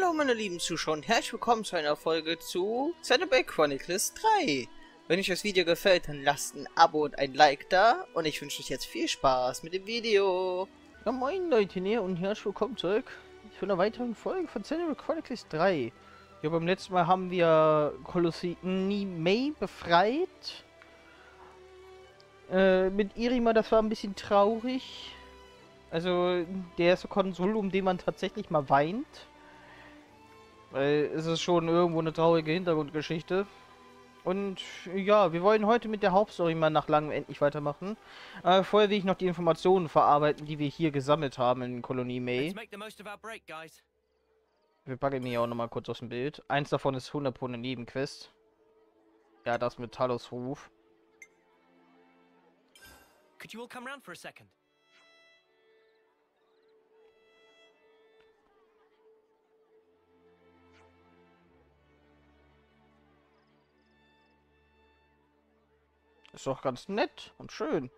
Hallo meine lieben Zuschauer und herzlich willkommen zu einer Folge zu Xenoblade Chronicles 3. Wenn euch das Video gefällt, dann lasst ein Abo und ein Like da und ich wünsche euch jetzt viel Spaß mit dem Video. Ja, moin Leute, ne, und herzlich willkommen zurück zu einer weiteren Folge von Xenoblade Chronicles 3. Ja, beim letzten Mal haben wir Colossi-Nimei befreit. Mit Irima, das war ein bisschen traurig. Also der erste Konsul, um den man tatsächlich mal weint. Weil es ist schon irgendwo eine traurige Hintergrundgeschichte. Und ja, wir wollen heute mit der Hauptstory mal nach langem endlich weitermachen. Aber vorher will ich noch die Informationen verarbeiten, die wir hier gesammelt haben in Kolonie May. Wir packen mir auch nochmal kurz aus dem Bild. Eins davon ist 100 Punkte Nebenquest. Ja, das mit Talos Ruf. Could you all come round for a second? Ist doch ganz nett und schön.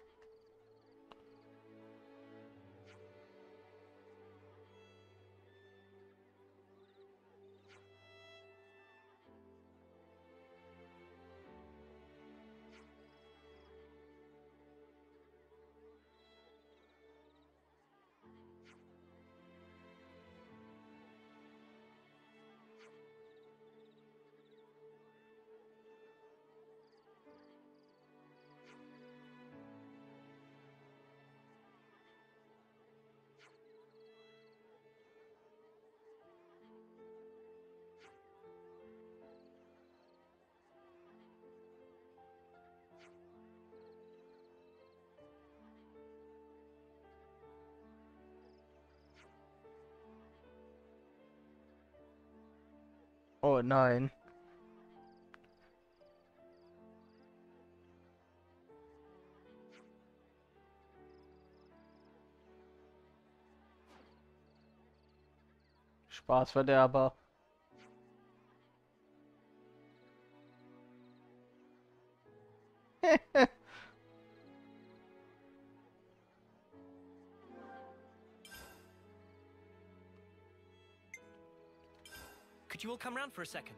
Oh nein. Spaßverderber. You will come round for a second.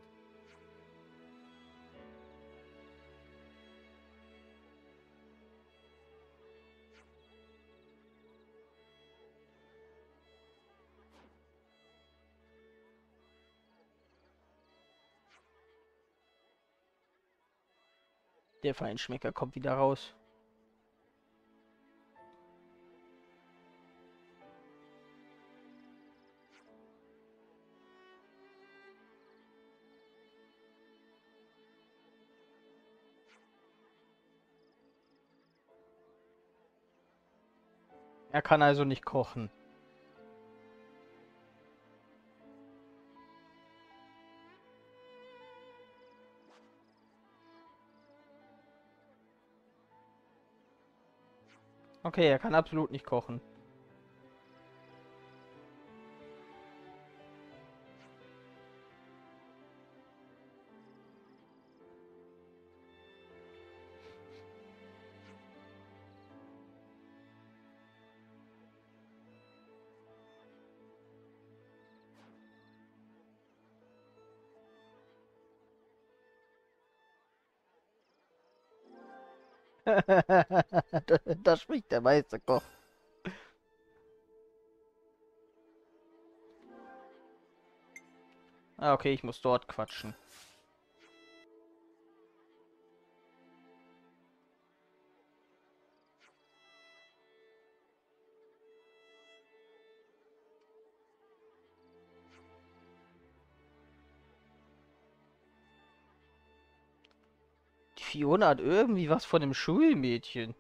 Der Feinschmecker kommt wieder raus. Er kann also nicht kochen. Okay, er kann absolut nicht kochen. Da spricht der Meisterkoch. Ah, okay, ich muss dort quatschen. Fiona hat irgendwie was von dem Schulmädchen.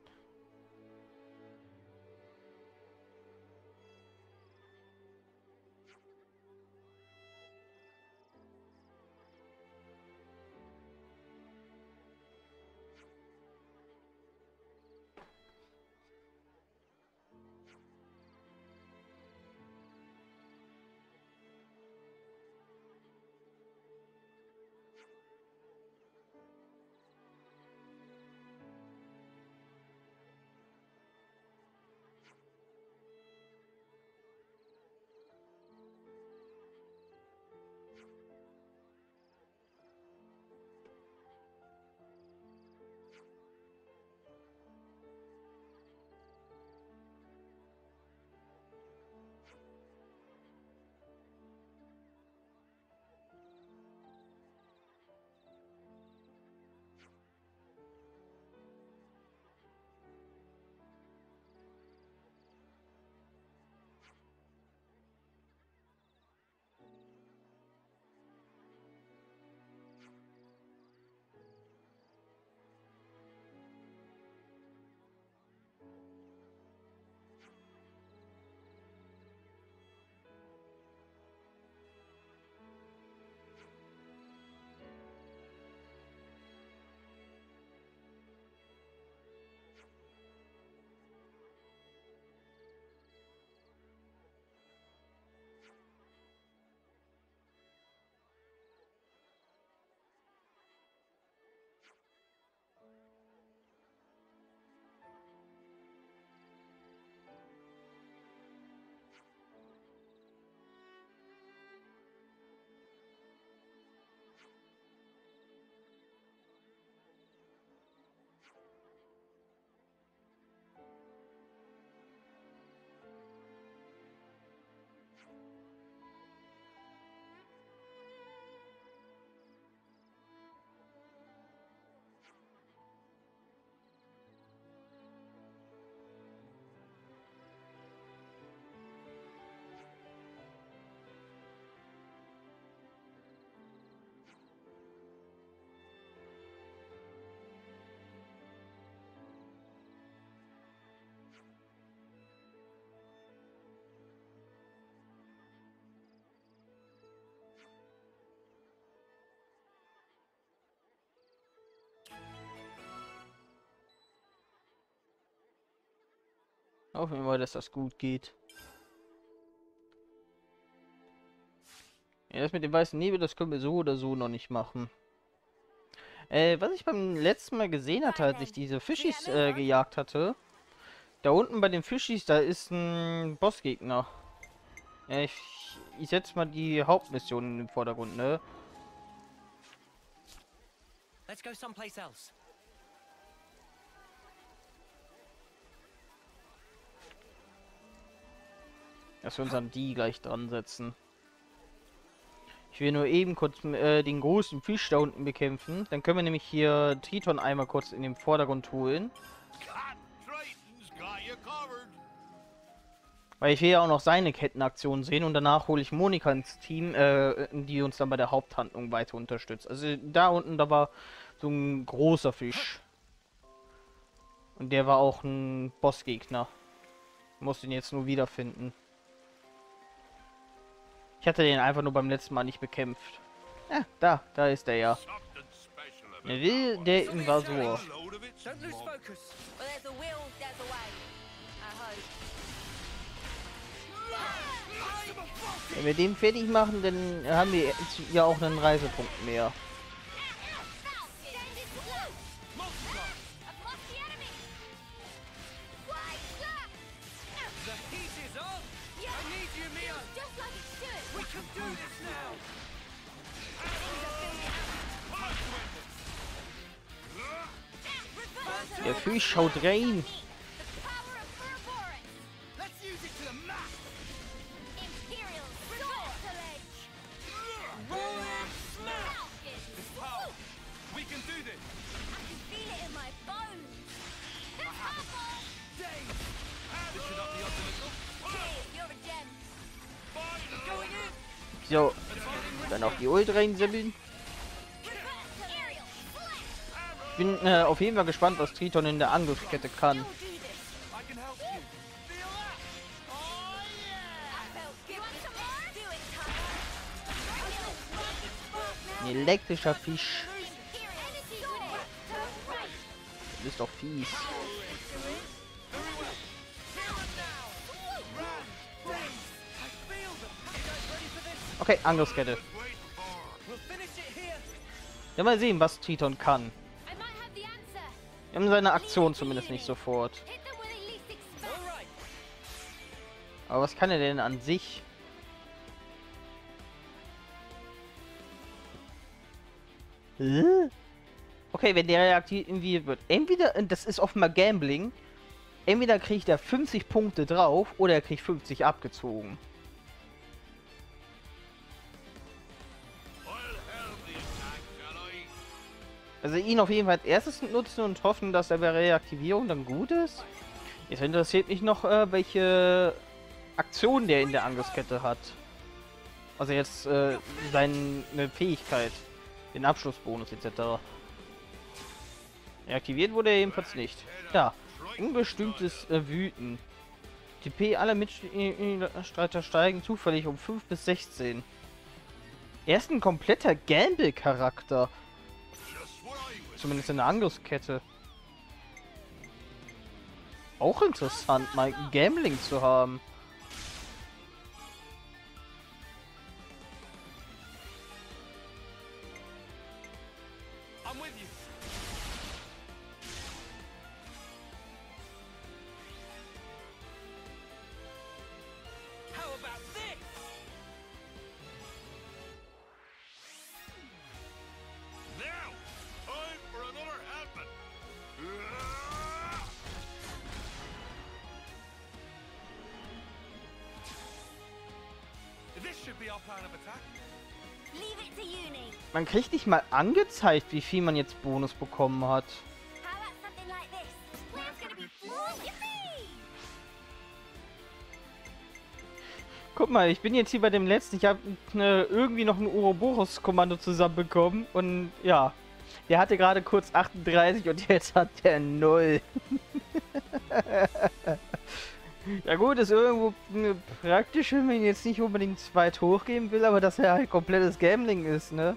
Hoffen wir mal, dass das gut geht. Ja, das mit dem weißen Nebel, das können wir so oder so noch nicht machen. Was ich beim letzten Mal gesehen hatte, als ich diese Fischis gejagt hatte, da unten bei den Fischis, da ist ein Bossgegner. Ich setze mal die Hauptmission in den Vordergrund, ne? Let's go someplace else. Dass wir uns an die gleich dran setzen. Ich will nur eben kurz den großen Fisch da unten bekämpfen. Dann können wir nämlich hier Triton einmal kurz in den Vordergrund holen. Weil ich will ja auch noch seine Kettenaktion sehen und danach hole ich Monica ins Team, die uns dann bei der Haupthandlung weiter unterstützt. Also da unten, da war so ein großer Fisch. Und der war auch ein Bossgegner. Muss ihn jetzt nur wiederfinden. Ich hatte den einfach nur beim letzten Mal nicht bekämpft. Ja, da ist der ja. Der will der Invasor. Wenn wir den fertig machen, dann haben wir ja auch einen Reisepunkt mehr. Der Fisch schaut rein. So, dann auch die Ult reinsammeln. Ich bin auf jeden Fall gespannt, was Triton in der Angriffskette kann. Ein elektrischer Fisch. Du bist doch fies. Okay, Angriffskette. Ja, mal sehen, was Triton kann. Wir haben seine Aktion zumindest nicht sofort. Aber was kann er denn an sich? Okay, wenn der reaktiviert wird. Entweder, das ist offenbar Gambling, entweder kriegt er 50 Punkte drauf oder er kriegt 50 abgezogen. Also ihn auf jeden Fall als erstes nutzen und hoffen, dass er bei Reaktivierung dann gut ist. Jetzt interessiert mich noch, welche Aktion der in der Angriffskette hat. Also jetzt seine Fähigkeit, den Abschlussbonus etc. Reaktiviert wurde er jedenfalls nicht. Da, unbestimmtes Wüten. TP aller Mitstreiter steigen zufällig um 5 bis 16. Er ist ein kompletter Gamble-Charakter. Zumindest in der Angriffskette. Auch interessant, mal Gambling zu haben. Man kriegt nicht mal angezeigt, wie viel man jetzt Bonus bekommen hat. Guck mal, ich bin jetzt hier bei dem letzten. Ich habe irgendwie noch ein Ouroboros-Kommando zusammenbekommen. Und ja, der hatte gerade kurz 38 und jetzt hat der 0. Ja gut, ist irgendwo praktisch, wenn man ihn jetzt nicht unbedingt weit hochgeben will, aber dass er halt komplettes Gambling ist, ne?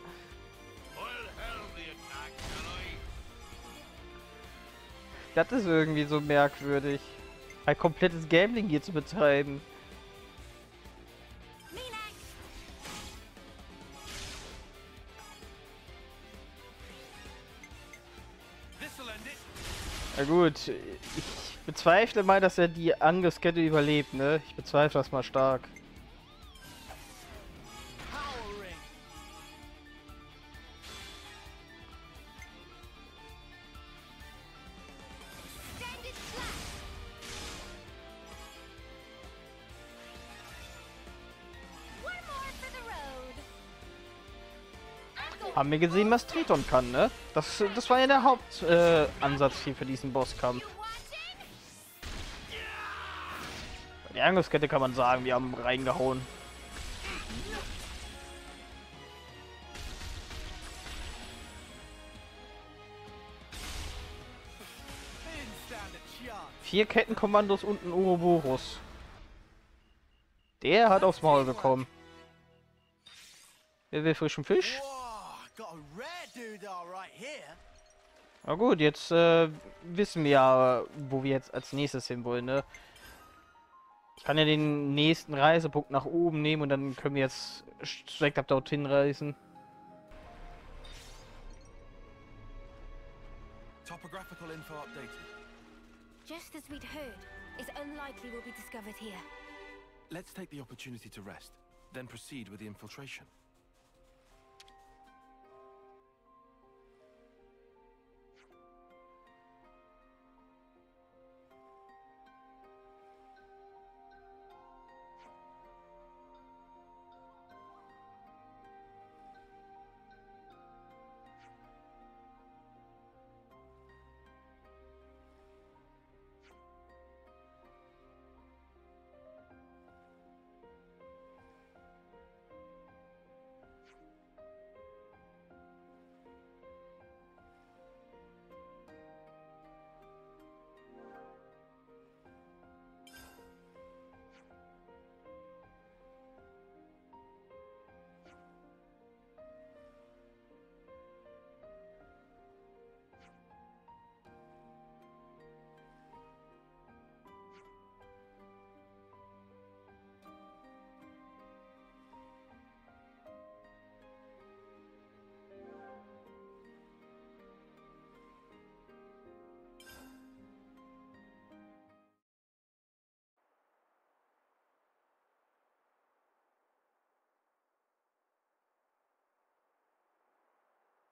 Das ist irgendwie so merkwürdig. ein komplettes Gambling hier zu betreiben. Na gut, ich bezweifle mal, dass er die Angriffskette überlebt, ne? Ich bezweifle das mal stark. Haben wir gesehen, was Triton kann, ne? Das war ja der Hauptansatz hier für diesen Bosskampf. Die Angriffskette kann man sagen, wir haben reingehauen. Vier Kettenkommandos und ein Ouroboros. Der hat aufs Maul bekommen. Wer will frischen Fisch? Na gut, jetzt wissen wir ja, wo wir jetzt als nächstes hin wollen, ne? Ich kann ja den nächsten Reisepunkt nach oben nehmen und dann können wir jetzt direkt ab dorthin reisen. Topographical info updated. Just as we'd heard, it's unlikely we'll be discovered here. Let's take the opportunity to rest, then proceed with the infiltration.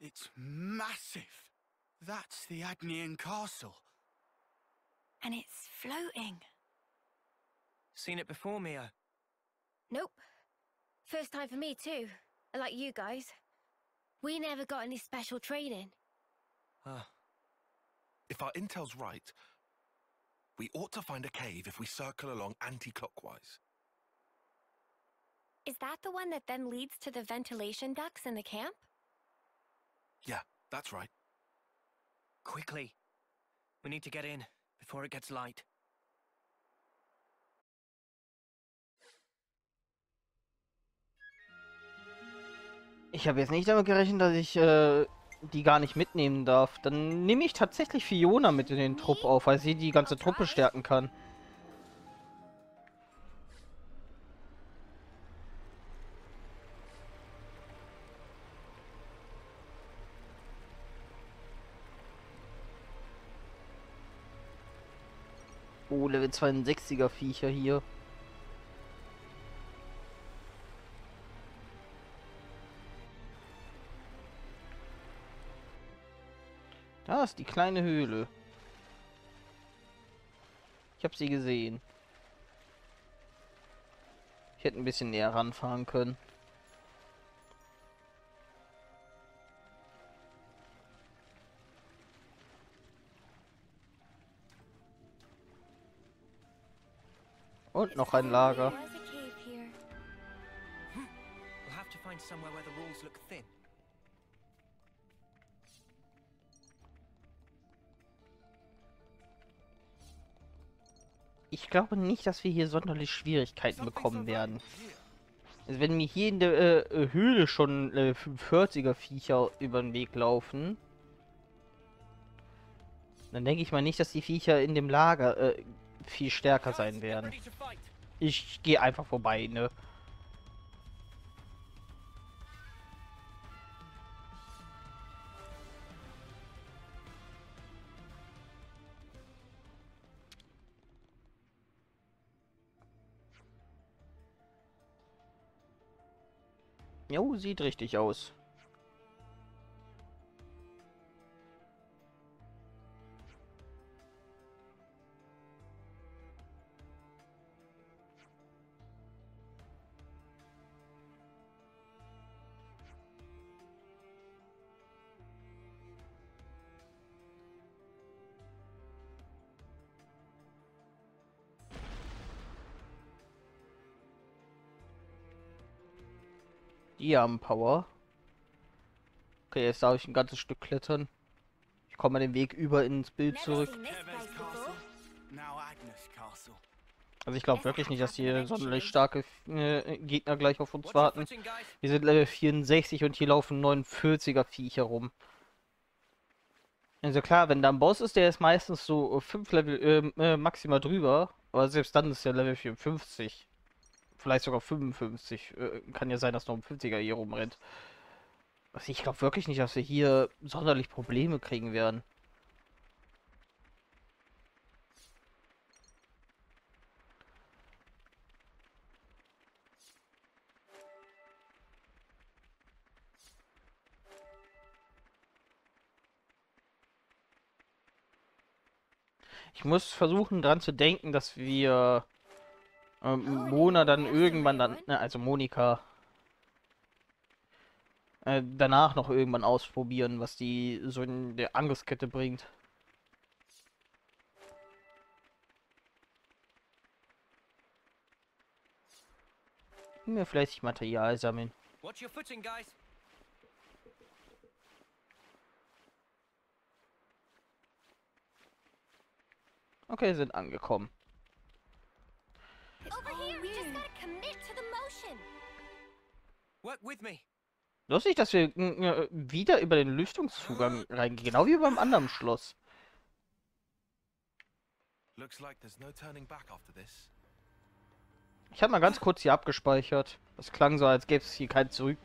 It's massive. That's the Agnian castle. And it's floating. Seen it before, Mia? Nope. First time for me too, like you guys. We never got any special training. If our intel's right, we ought to find a cave if we circle along anti-clockwise. Is that the one that then leads to the ventilation ducts in the camp? Yeah, that's right. Quickly. We need to get in before it gets light. Ich habe jetzt nicht damit gerechnet, dass ich die gar nicht mitnehmen darf. Dann nehme ich tatsächlich Fiona mit in den Trupp auf, weil sie die ganze Truppe stärken kann. Oh, Level 62er Viecher hier. Da ist die kleine Höhle. Ich habe sie gesehen. Ich hätte ein bisschen näher ranfahren können. Und noch ein Lager. Ich glaube nicht, dass wir hier sonderlich Schwierigkeiten bekommen werden. Also wenn mir hier in der Höhle schon 45er Viecher über den Weg laufen, dann denke ich mal nicht, dass die Viecher in dem Lager viel stärker sein werden. Ich gehe einfach vorbei, ne? Jo, sieht richtig aus. Die haben Power. Okay, jetzt darf ich ein ganzes Stück klettern. Ich komme den Weg über ins Bild zurück. Also ich glaube wirklich nicht, dass hier sonderlich starke Gegner gleich auf uns warten. Wir sind Level 64 und hier laufen 49er Viecher rum. Also klar, wenn da ein Boss ist, der ist meistens so 5 Level maximal drüber. Aber selbst dann ist der Level 54. Vielleicht sogar 55. Kann ja sein, dass noch ein 50er hier rumrennt. Also ich glaube wirklich nicht, dass wir hier sonderlich Probleme kriegen werden. Ich muss versuchen, dran zu denken, dass wir Mona dann irgendwann also Monika danach noch irgendwann ausprobieren, was die so in der Angriffskette bringt. Mir fleißig Material sammeln. Okay, sind angekommen. Lustig, dass wir wieder über den Lüftungszugang reingehen, genau wie beim anderen Schloss. Ich habe mal ganz kurz hier abgespeichert. Das klang so, als gäbe es hier kein Zurück.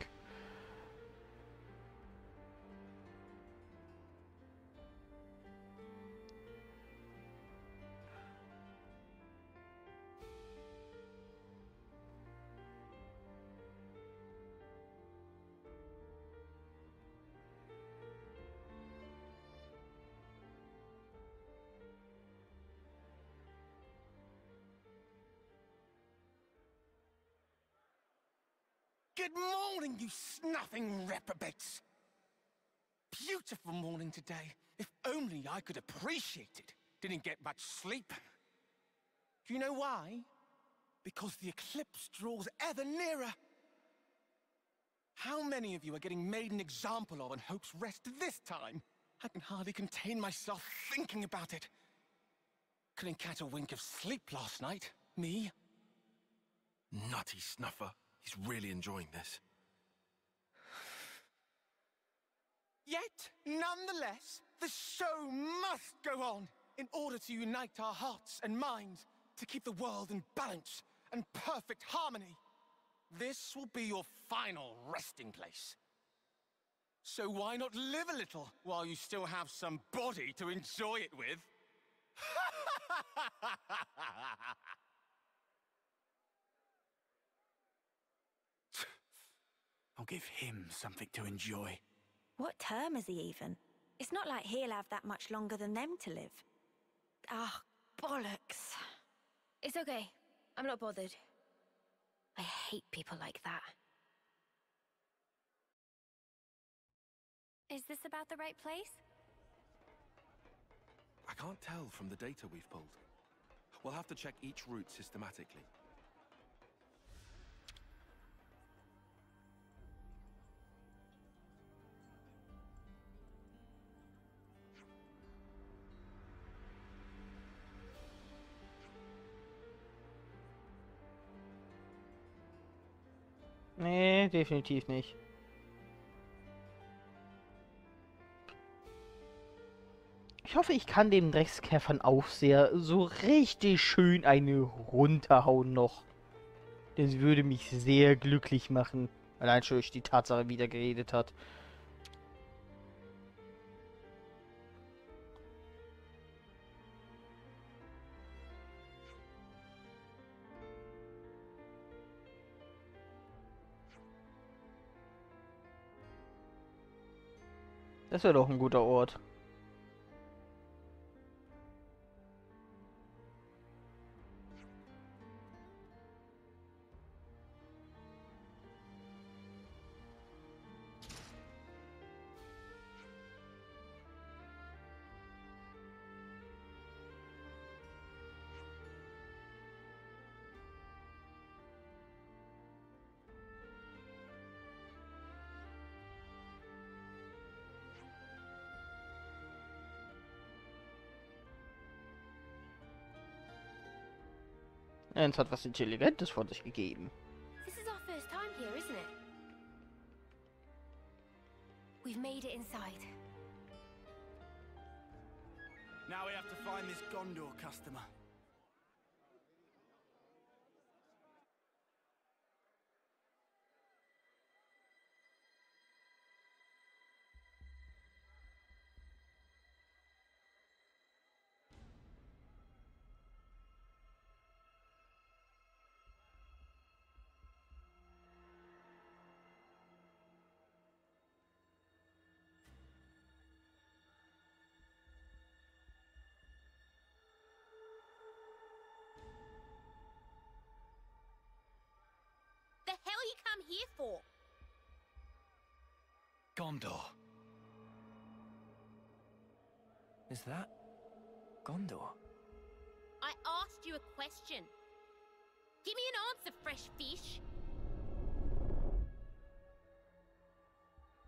Good morning, you snuffing reprobates. Beautiful morning today. If only I could appreciate it. Didn't get much sleep. Do you know why? Because the eclipse draws ever nearer. How many of you are getting made an example of and hopes rest this time? I can hardly contain myself thinking about it. Couldn't catch a wink of sleep last night, me. Nutty snuffer. He's really enjoying this. Yet, nonetheless, the show must go on in order to unite our hearts and minds to keep the world in balance and perfect harmony. This will be your final resting place. So why not live a little while you still have some body to enjoy it with? I'll give him something to enjoy. What term is he even? It's not like he'll have that much longer than them to live. Ah, bollocks. It's okay. I'm not bothered. I hate people like that. Is this about the right place? I can't tell from the data we've pulled. We'll have to check each route systematically. Nee, definitiv nicht. Ich hoffe, ich kann dem Dreckskäfern Aufseher so richtig schön eine runterhauen noch. Das würde mich sehr glücklich machen. Allein schon durch die Tatsache, wie der geredet hat. Das wäre doch ein guter Ort. Es hat was Intelligentes von sich gegeben. This is our first time here, isn't it? We've made it inside. Now we have to find this Ghondor customer. Come here for Ghondor. Is that Ghondor? I asked you a question. Give me an answer, fresh fish.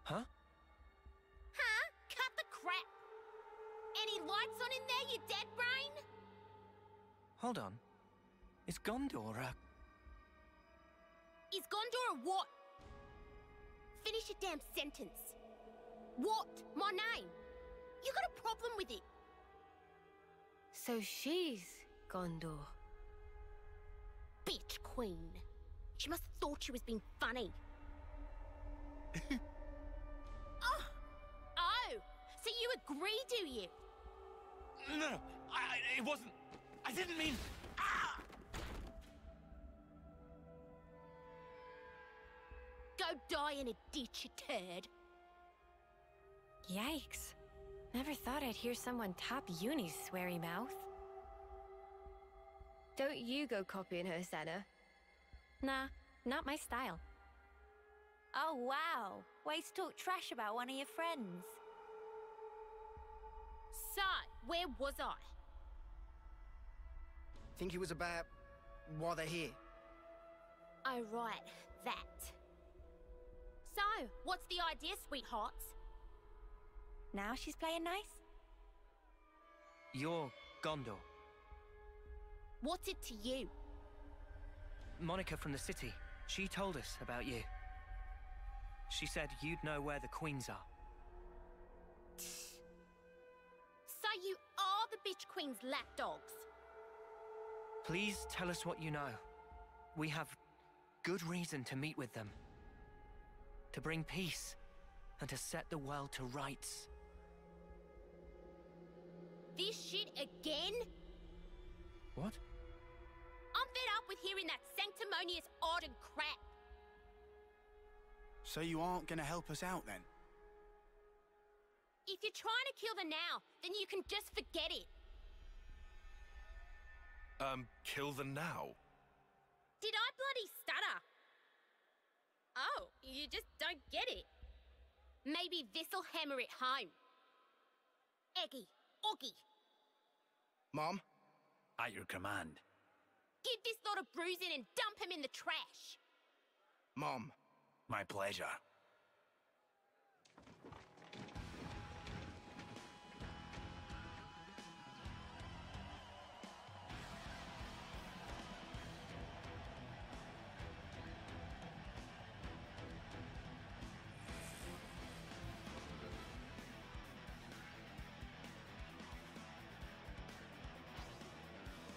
Huh? Huh? Cut the crap. Any lights on in there, you dead brain? Hold on. Is Ghondor a... Is Ghondor a what? Finish your damn sentence. What? My name? You got a problem with it? So she's Ghondor. Bitch queen. She must have thought she was being funny. Oh, so you agree, do you? No, it wasn't. I didn't mean... Go die in a ditch, you turd. Yikes. Never thought I'd hear someone top Uni's sweary mouth. Don't you go copying her, Senna. Nah, not my style. Oh wow, ways to talk trash about one of your friends. So, where was I? Think it was about why they're here. Oh right, that. So, what's the idea, sweethearts? Now she's playing nice? You're Ghondor. What's it to you? Monica from the city, she told us about you. She said you'd know where the queens are. So you are the bitch queen's lapdogs? Please tell us what you know. We have good reason to meet with them. To bring peace, and to set the world to rights. This shit again? What? I'm fed up with hearing that sanctimonious ardent crap. So you aren't gonna help us out then? If you're trying to kill the now, then you can just forget it. Kill the now? Did I bloody stutter? Oh, you just don't get it. Maybe this'll hammer it home. Eggy, Oggy. Mom? At your command. Give this lot a bruising and dump him in the trash. Mom. My pleasure.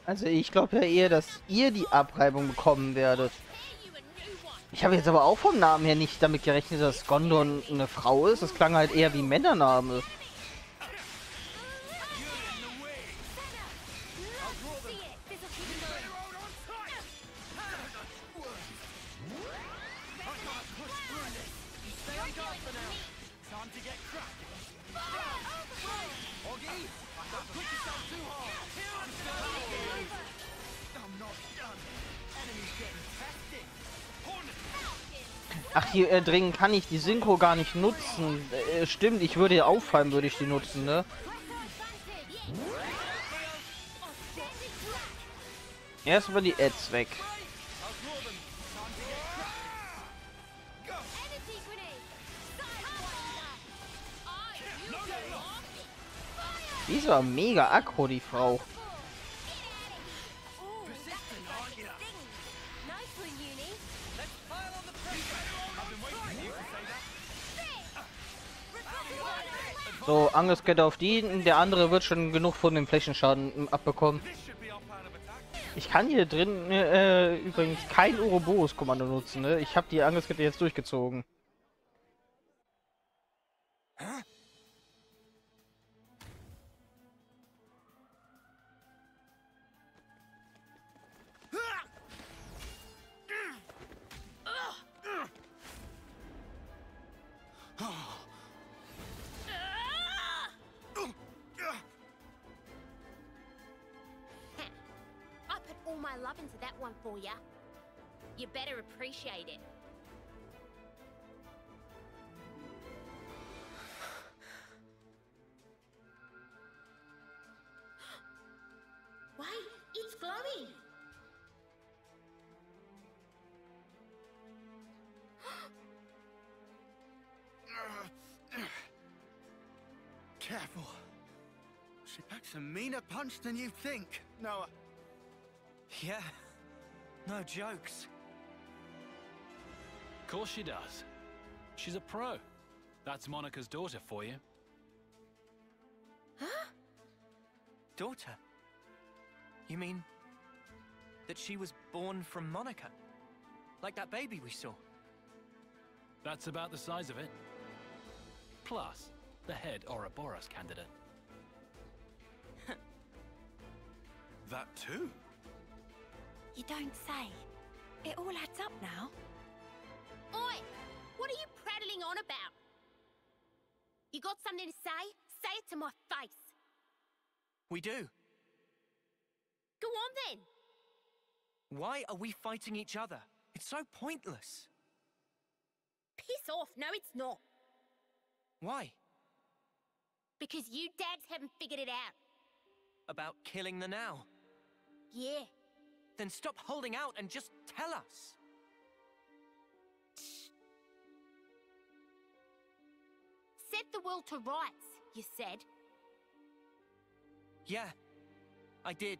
Also ich glaube ja eher, dass ihr die Abreibung bekommen werdet. Ich habe jetzt aber auch vom Namen her nicht damit gerechnet, dass Ghondor eine Frau ist. Das klang halt eher wie ein Männername. Ach, hier dringend kann ich die Synchro gar nicht nutzen. Stimmt, ich würde auffallen, würde ich die nutzen, ne? Erstmal die Ads weg. Die war mega aggro, die Frau. So, Angriffskette auf die, der andere wird schon genug von dem Flächenschaden abbekommen. Ich kann hier drin übrigens kein Ouroboros-Kommando nutzen, ne? Ich habe die Angriffskette jetzt durchgezogen. Careful. She packs a meaner punch than you think. No. Yeah. No jokes. Of course she does. She's a pro. That's Monica's daughter for you. Huh? Daughter? You mean that she was born from Monica? Like that baby we saw? That's about the size of it. Plus, the head Ouroboros candidate. That too? You don't say. It all adds up now. Oi! What are you prattling on about? You got something to say? Say it to my face. We do. Go on then. Why are we fighting each other? It's so pointless. Piss off. No, it's not. Why? Because you dads haven't figured it out. About killing the now? Yeah. Then stop holding out and just tell us. Set the world to rights, you said. Yeah, I did.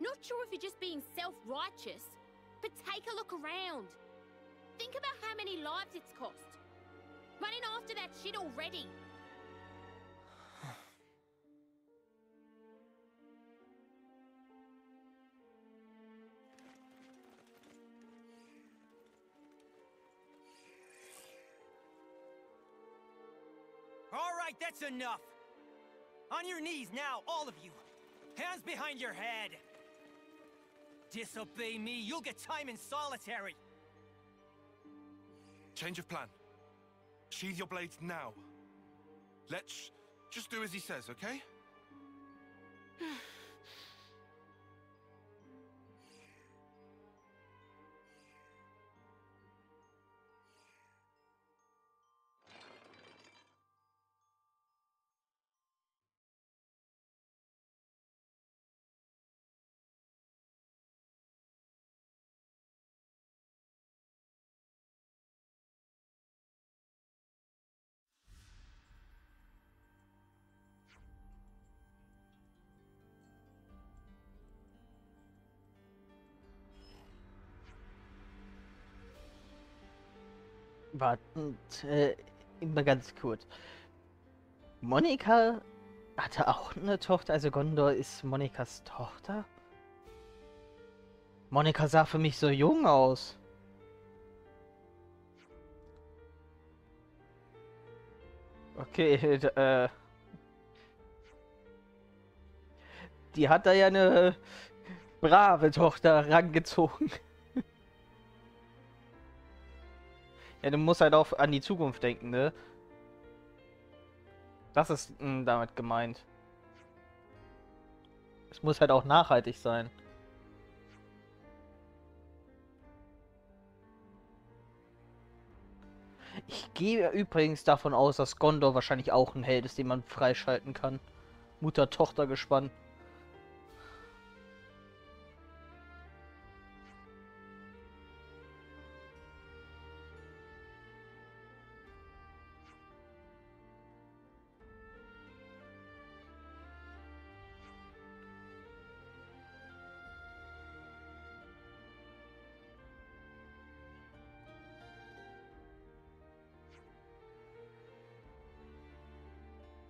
Not sure if you're just being self-righteous, but take a look around. Think about how many lives it's cost. Running after that shit already. Alright, that's enough! On your knees now, all of you! Hands behind your head! Disobey me, you'll get time in solitary! Change of plan. Sheathe your blades now. Let's just do as he says, okay? Warten, immer ganz kurz. Monica Hat er auch eine Tochter? Also Ghondor ist Monicas Tochter? Monica sah für mich so jung aus. Okay, die hat da ja eine brave Tochter rangezogen. Ja, du musst halt auch an die Zukunft denken, ne? Das ist damit gemeint. Es muss halt auch nachhaltig sein. Ich gehe übrigens davon aus, dass Ghondor wahrscheinlich auch ein Held ist, den man freischalten kann. Mutter-Tochter-Gespann.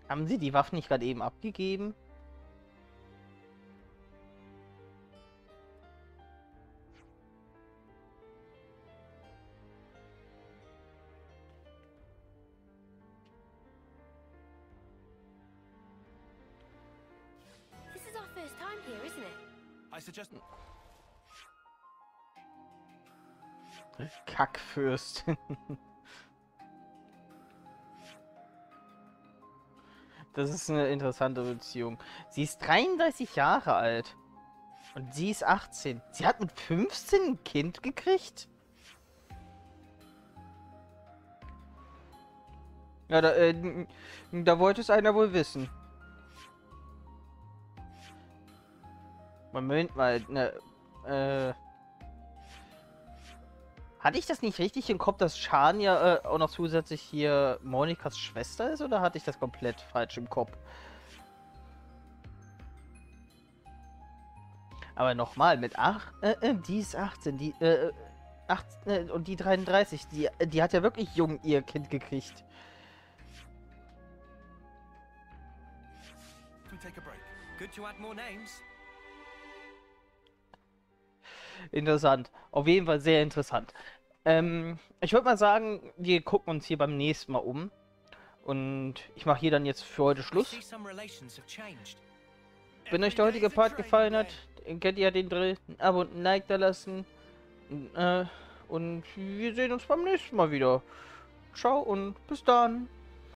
Haben sie die Waffen nicht gerade eben abgegeben? This is our first time here, isn't it? I suggest... Kackfürst. Das ist eine interessante Beziehung. Sie ist 33 Jahre alt. Und sie ist 18. Sie hat mit 15 ein Kind gekriegt? Ja, da wollte es einer wohl wissen. Moment mal, hatte ich das nicht richtig im Kopf, dass Schania auch noch zusätzlich hier Monikas Schwester ist? Oder hatte ich das komplett falsch im Kopf? Aber nochmal, mit 8... die ist 18, die... 18, und die 33, die hat ja wirklich jung ihr Kind gekriegt. Interessant. Auf jeden Fall sehr interessant. Ich würde mal sagen, wir gucken uns hier beim nächsten Mal um. Und ich mache hier dann jetzt für heute Schluss. Wenn euch der heutige Part gefallen hat, kennt ihr ja den Drill. Ein Abo und ein Like da lassen. Und wir sehen uns beim nächsten Mal wieder. Ciao und bis dann.